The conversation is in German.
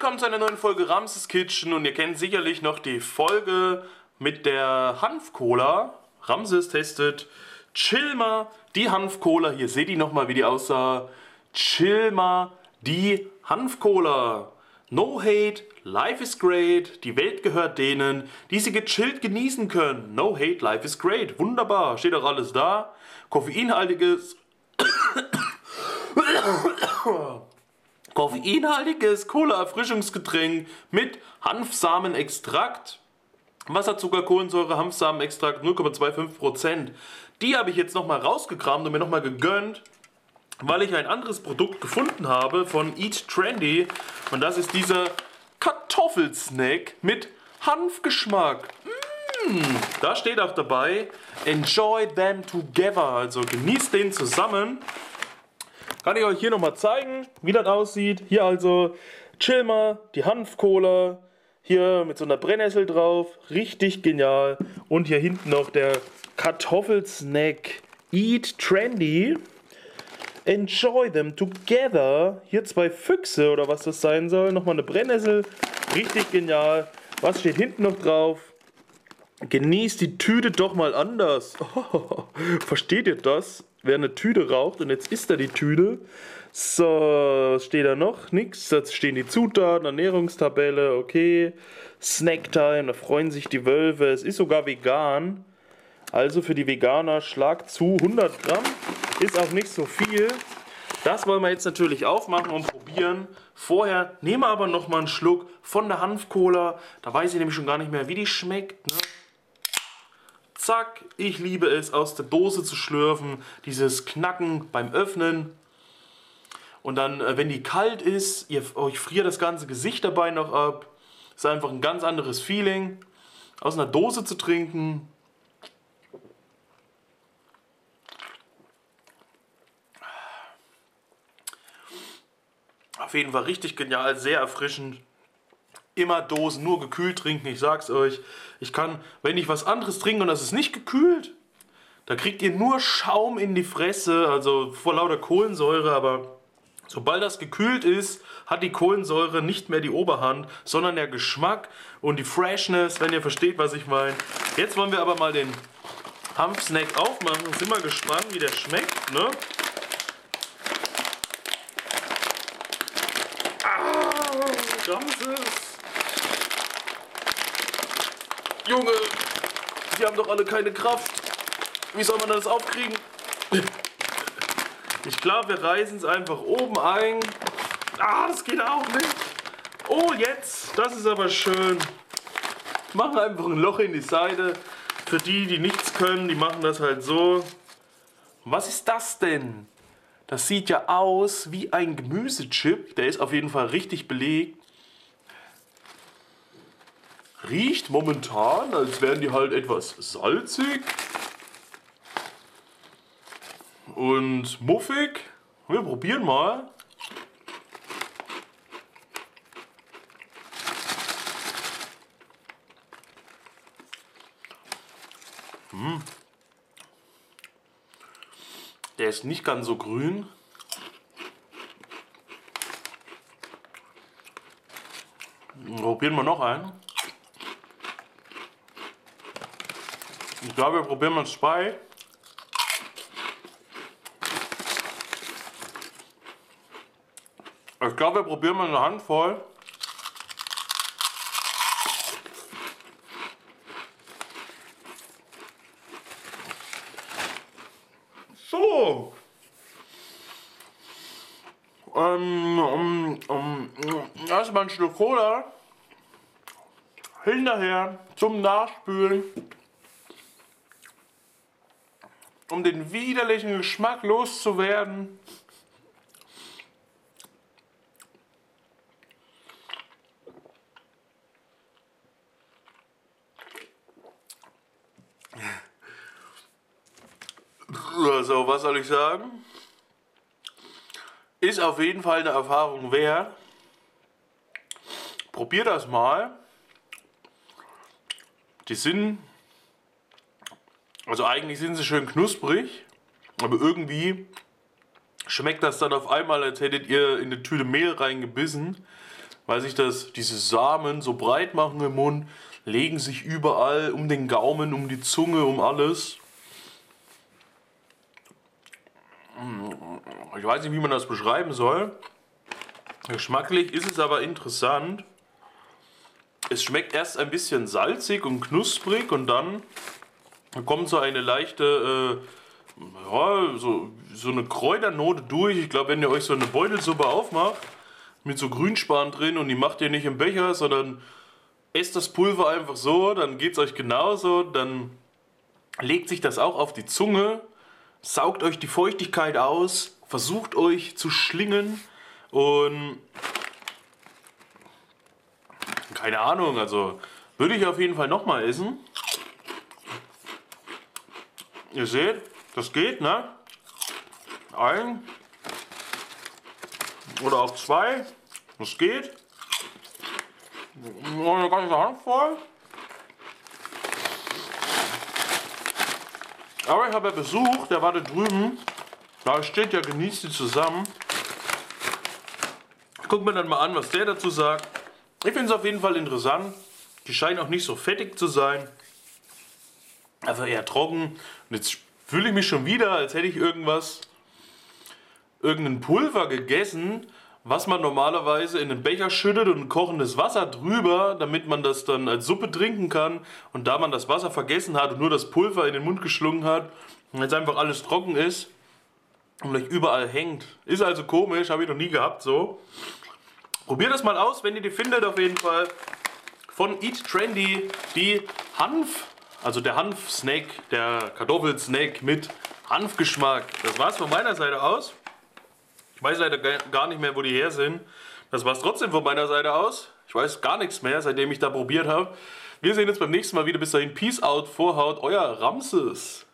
Willkommen zu einer neuen Folge Ramses Kitchen und ihr kennt sicherlich noch die Folge mit der Hanfcola. Ramses testet Chill mal die Hanfcola. Hier seht ihr nochmal, wie die aussah. Chill mal die Hanfcola. No hate, life is great. Die Welt gehört denen, die sie gechillt genießen können. No hate, life is great. Wunderbar, steht auch alles da. Koffeinhaltiges... Koffeinhaltiges Cola-Erfrischungsgetränk mit Hanfsamenextrakt, Wasserzucker, Kohlensäure, Hanfsamenextrakt 0,25%. Die habe ich jetzt nochmal rausgekramt und mir nochmal gegönnt, weil ich ein anderes Produkt gefunden habe von Eat Trendy. Und das ist dieser Kartoffel Snack mit Hanfgeschmack. Da steht auch dabei, enjoy them together, also genießt den zusammen. Kann ich euch hier nochmal zeigen, wie das aussieht. Hier also Chill mal die Hanfcola, hier mit so einer Brennnessel drauf, richtig genial. Und hier hinten noch der Kartoffelsnack Eat Trendy, enjoy them together. Hier zwei Füchse oder was das sein soll, nochmal eine Brennnessel, richtig genial. Was steht hinten noch drauf? Genießt die Tüte doch mal anders. Oh, versteht ihr das? Wer eine Tüte raucht und jetzt isst er die Tüte. So, was steht da noch? Nix. Da stehen die Zutaten, Ernährungstabelle, okay. Snacktime, da freuen sich die Wölfe. Es ist sogar vegan. Also für die Veganer Schlag zu, 100 Gramm. Ist auch nicht so viel. Das wollen wir jetzt natürlich aufmachen und probieren. Vorher nehmen wir aber nochmal einen Schluck von der Hanfcola. Da weiß ich nämlich schon gar nicht mehr, wie die schmeckt, ne? Zack, ich liebe es, aus der Dose zu schlürfen, dieses Knacken beim Öffnen. Und dann, wenn die kalt ist, euch friert das ganze Gesicht dabei noch ab. Ist einfach ein ganz anderes Feeling, aus einer Dose zu trinken. Auf jeden Fall richtig genial, sehr erfrischend. Immer Dosen, nur gekühlt trinken, ich sag's euch. Ich kann, wenn ich was anderes trinke und das ist nicht gekühlt, da kriegt ihr nur Schaum in die Fresse, also vor lauter Kohlensäure, aber sobald das gekühlt ist, hat die Kohlensäure nicht mehr die Oberhand, sondern der Geschmack und die Freshness, wenn ihr versteht, was ich meine. Jetzt wollen wir aber mal den Hanfsnack aufmachen, sind mal gespannt, wie der schmeckt, ne? Ramses! Junge, die haben doch alle keine Kraft. Wie soll man das aufkriegen? Ich glaube, wir reißen es einfach oben ein. Ah, das geht auch nicht. Oh, jetzt. Das ist aber schön. Machen einfach ein Loch in die Seite. Für die, die nichts können, die machen das halt so. Was ist das denn? Das sieht ja aus wie ein Gemüsechip. Der ist auf jeden Fall richtig belegt. Riecht momentan, als wären die halt etwas salzig und muffig. Wir probieren mal. Der ist nicht ganz so grün. Probieren wir noch einen. Ich glaube, wir probieren mal zwei. Ich glaube, wir probieren mal eine Handvoll. So. Erstmal ein Stück Cola. Hinterher zum Nachspülen. Um den widerlichen Geschmack loszuwerden. Also, was soll ich sagen? Ist auf jeden Fall eine Erfahrung wert. Probier das mal. Die sind... Also eigentlich sind sie schön knusprig, aber irgendwie schmeckt das dann auf einmal, als hättet ihr in eine Tüte Mehl reingebissen. weil sich diese Samen so breit machen im Mund, legen sich überall um den Gaumen, um die Zunge, um alles. Ich weiß nicht, wie man das beschreiben soll. Geschmacklich ist es aber interessant. Es schmeckt erst ein bisschen salzig und knusprig und dann kommt so eine leichte, ja, so eine Kräuternote durch. Ich glaube, wenn ihr euch so eine Beutelsuppe aufmacht, mit so Grünspan drin und die macht ihr nicht im Becher, sondern esst das Pulver einfach so, dann geht es euch genauso, dann legt sich das auch auf die Zunge, saugt euch die Feuchtigkeit aus, versucht euch zu schlingen und keine Ahnung, also würde ich auf jeden Fall nochmal essen. Ihr seht, das geht, ne? Ein oder auch zwei, das geht. Eine ganze Handvoll. Aber ich habe ja Besuch, der war da drüben. Da steht ja, genießt die zusammen. Gucken wir dann mal an, was der dazu sagt. Ich finde es auf jeden Fall interessant. Die scheinen auch nicht so fettig zu sein. Also eher trocken. Und jetzt fühle ich mich schon wieder, als hätte ich irgendein Pulver gegessen, was man normalerweise in den Becher schüttet und kochendes Wasser drüber, damit man das dann als Suppe trinken kann. Und da man das Wasser vergessen hat und nur das Pulver in den Mund geschlungen hat und jetzt einfach alles trocken ist und gleich überall hängt. Ist also komisch, habe ich noch nie gehabt so. Probiert das mal aus, wenn ihr die findet auf jeden Fall. Von Eat Trendy, die Hanf, also der Hanf-Snack, der Kartoffelsnack mit Hanfgeschmack. Das war's von meiner Seite aus. Ich weiß leider gar nicht mehr, wo die her sind. Das war es trotzdem von meiner Seite aus. Ich weiß gar nichts mehr, seitdem ich da probiert habe. Wir sehen uns beim nächsten Mal wieder. Bis dahin, Peace out, Vorhaut, euer Ramses.